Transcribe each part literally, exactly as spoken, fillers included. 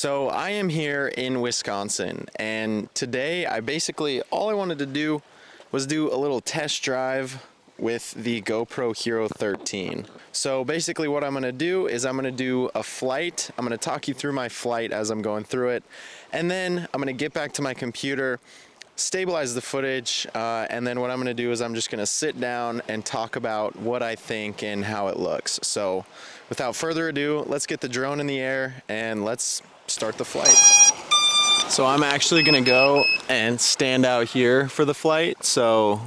So I am here in Wisconsin, and today I basically, all I wanted to do was do a little test drive with the GoPro Hero thirteen. So basically what I'm gonna do is I'm gonna do a flight. I'm gonna talk you through my flight as I'm going through it. And then I'm gonna get back to my computer, stabilize the footage, uh, and then what I'm gonna do is I'm just gonna sit down and talk about what I think and how it looks. So without further ado, let's get the drone in the air and let's start the flight. So I'm actually gonna go and stand out here for the flight. So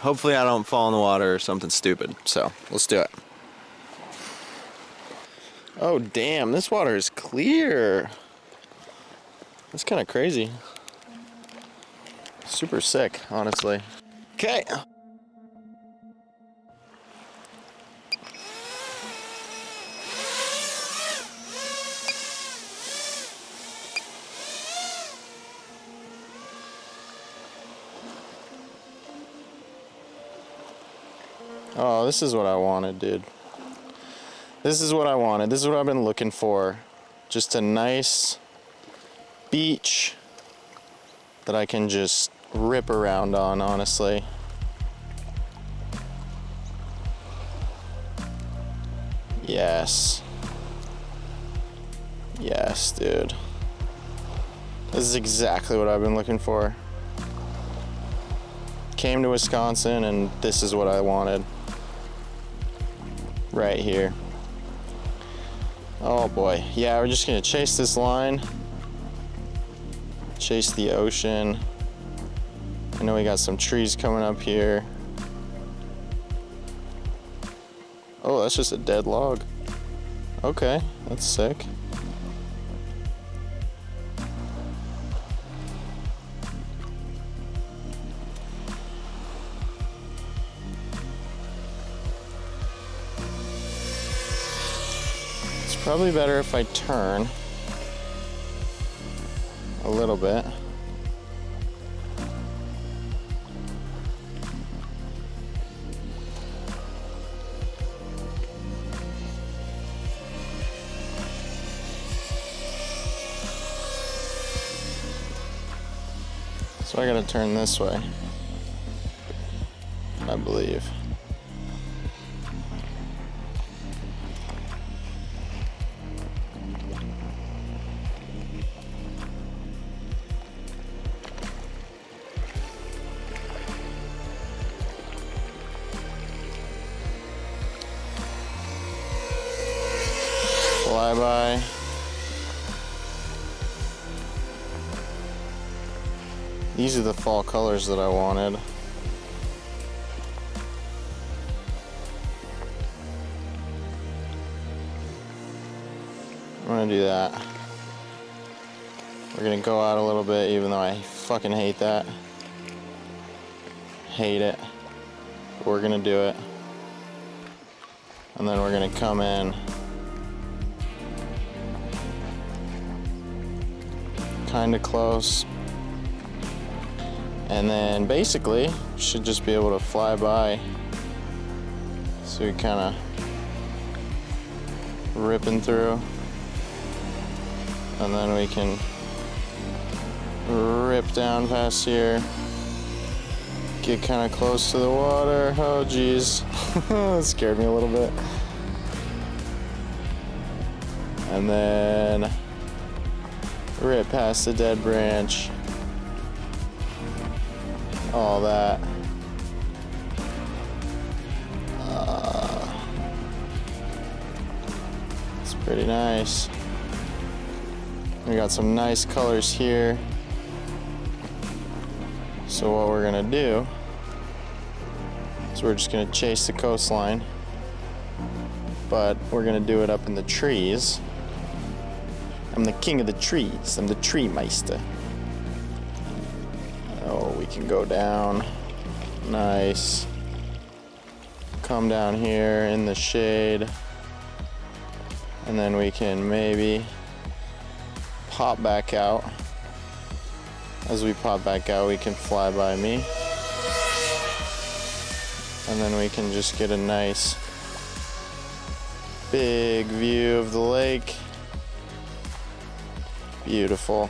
hopefully I don't fall in the water or something stupid. So let's do it. Oh damn, this water is clear. That's kind of crazy. Super sick, honestly. Okay. Oh, this is what I wanted, dude. This is what I wanted. This is what I've been looking for. Just a nice beach that I can just rip around on, honestly. Yes. Yes, dude. This is exactly what I've been looking for. Came to Wisconsin and this is what I wanted. Right here. Oh boy. Yeah, we're just gonna chase this line. Chase the ocean. I know we got some trees coming up here. Oh, that's just a dead log. Okay, that's sick. Probably better if I turn a little bit. So I gotta turn this way, I believe. Bye-bye. These are the fall colors that I wanted. I'm gonna do that. We're gonna go out a little bit, even though I fucking hate that. Hate it. But we're gonna do it. And then we're gonna come in. Kind of close, and then basically should just be able to fly by, so we kind of ripping through, and then we can rip down past here, get kind of close to the water. Oh geez. That scared me a little bit. And then right past the dead branch, all that. Uh, it's pretty nice. We got some nice colors here. So what we're gonna do is we're just gonna chase the coastline, but we're gonna do it up in the trees. I'm the king of the trees. I'm the tree meister. Oh, we can go down. Nice. Come down here in the shade. And then we can maybe pop back out. As we pop back out, we can fly by me. And then we can just get a nice big view of the lake. Beautiful.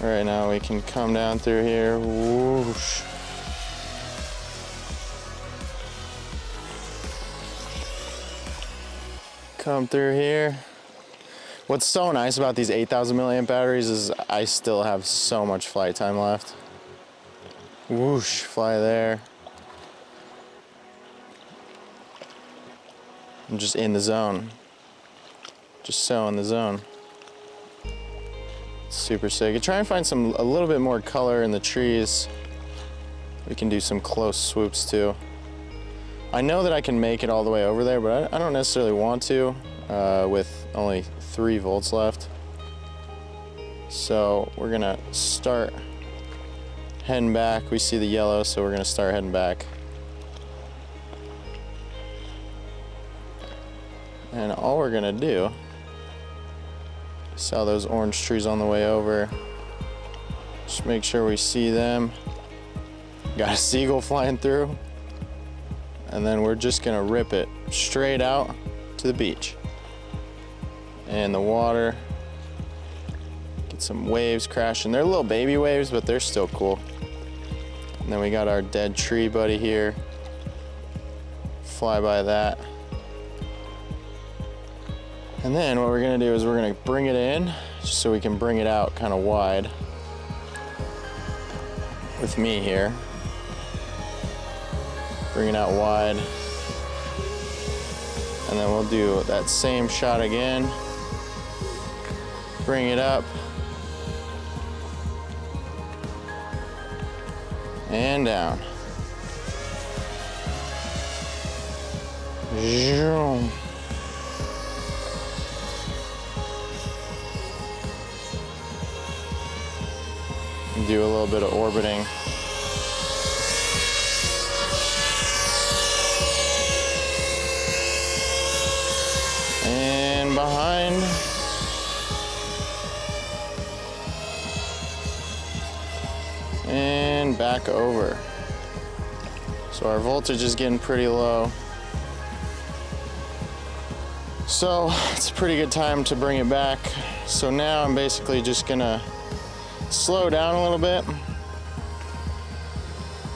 All right, now we can come down through here. Whoosh. Come through here. What's so nice about these eight thousand milliamp batteries is I still have so much flight time left. Whoosh, fly there. I'm just in the zone. Just so in the zone. Super sick. I try and find some a little bit more color in the trees. We can do some close swoops too. I know that I can make it all the way over there, but I, I don't necessarily want to uh, with only three volts left. So we're gonna start heading back. We see the yellow, so we're gonna start heading back. And all we're gonna do, saw those orange trees on the way over, just make sure we see them. Got a seagull flying through. And then we're just gonna rip it straight out to the beach. And the water, get some waves crashing. They're little baby waves, but they're still cool. And then we got our dead tree buddy here. Fly by that. And then what we're gonna do is we're gonna bring it in just so we can bring it out kind of wide with me here. Bring it out wide. And then we'll do that same shot again. Bring it up. And down. Zoom. Do a little bit of orbiting. And behind. And back over. So our voltage is getting pretty low. So it's a pretty good time to bring it back. So now I'm basically just gonna slow down a little bit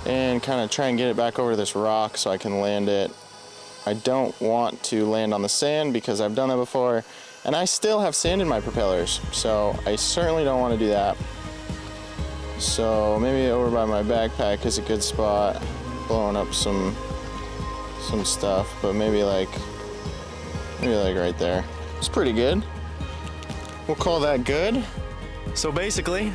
and kind of try and get it back over this rock so I can land it. I don't want to land on the sand because I've done that before and I still have sand in my propellers, so I certainly don't want to do that. So maybe over by my backpack is a good spot, blowing up some some stuff, but maybe like maybe like right there. It's pretty good. We'll call that good. So basically,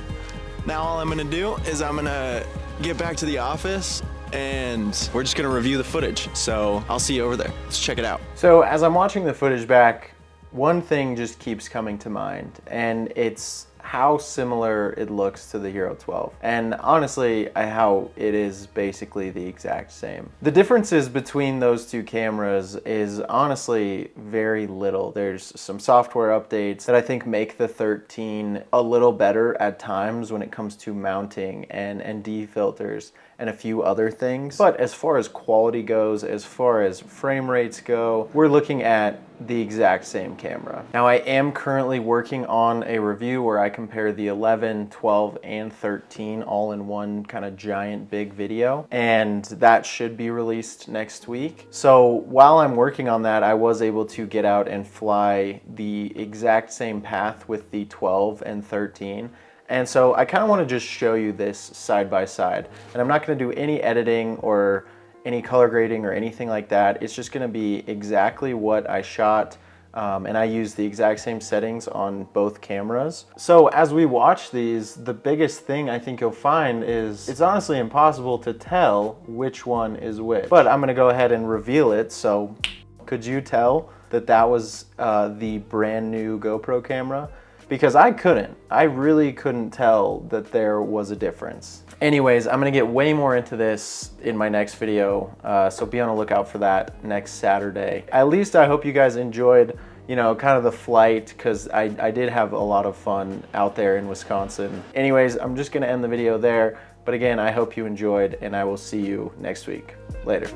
now all I'm gonna do is I'm gonna get back to the office and we're just gonna review the footage. So I'll see you over there. Let's check it out. So as I'm watching the footage back, one thing just keeps coming to mind, and it's how similar it looks to the Hero twelve. And honestly, how it is basically the exact same. The differences between those two cameras is honestly very little. There's some software updates that I think make the thirteen a little better at times when it comes to mounting and N D filters and a few other things. But as far as quality goes, as far as frame rates go, we're looking at the exact same camera. Now I am currently working on a review where I compare the eleven, twelve, and thirteen all in one kind of giant big video, and that should be released next week. So while I'm working on that, I was able to get out and fly the exact same path with the twelve and thirteen. And so I kind of want to just show you this side by side. And I'm not going to do any editing or any color grading or anything like that. It's just going to be exactly what I shot. Um, and I use the exact same settings on both cameras. So as we watch these, the biggest thing I think you'll find is it's honestly impossible to tell which one is which. But I'm going to go ahead and reveal it. So could you tell that that was uh, the brand new GoPro camera? Because I couldn't. I really couldn't tell that there was a difference. Anyways, I'm gonna get way more into this in my next video, uh, so be on the lookout for that next Saturday. At least I hope you guys enjoyed, you know, kind of the flight, because I, I did have a lot of fun out there in Wisconsin. Anyways, I'm just gonna end the video there, but again, I hope you enjoyed, and I will see you next week. Later.